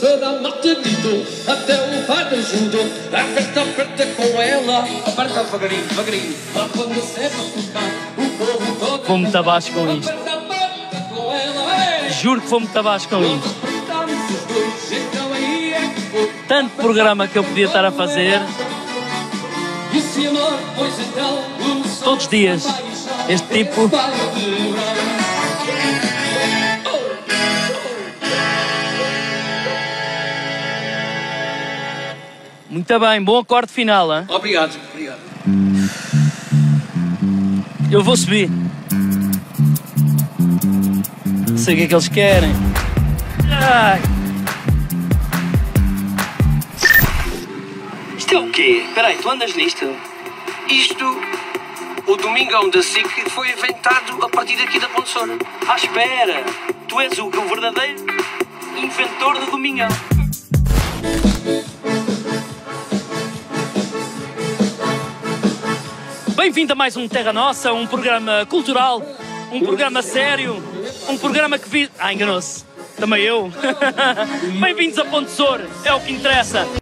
Professora Martelito, até o padre Júlio, a festa preta com ela. Aperta devagarinho, devagarinho, lá quando você vai tocar, o povo todo. Fome tabasco com isto. Juro que fome tabasco com isto. Tanto programa que eu podia estar a fazer. Todos os dias, este tipo. Muito bem, bom acorde final, hein? Obrigado, obrigado. Eu vou subir. Sei o que é que eles querem. Ai. Isto é o quê? Espera aí, tu andas nisto? Isto, o Domingão da SIC, foi inventado a partir daqui da Ponte de Sor. Ah, espera! Tu és o verdadeiro inventor do Domingão. Bem-vindo a mais um Terra Nossa, um programa cultural, um programa sério, um programa que vi... Ah, enganou-se. Também eu. Bem-vindos a Ponte de Sor, é o que interessa.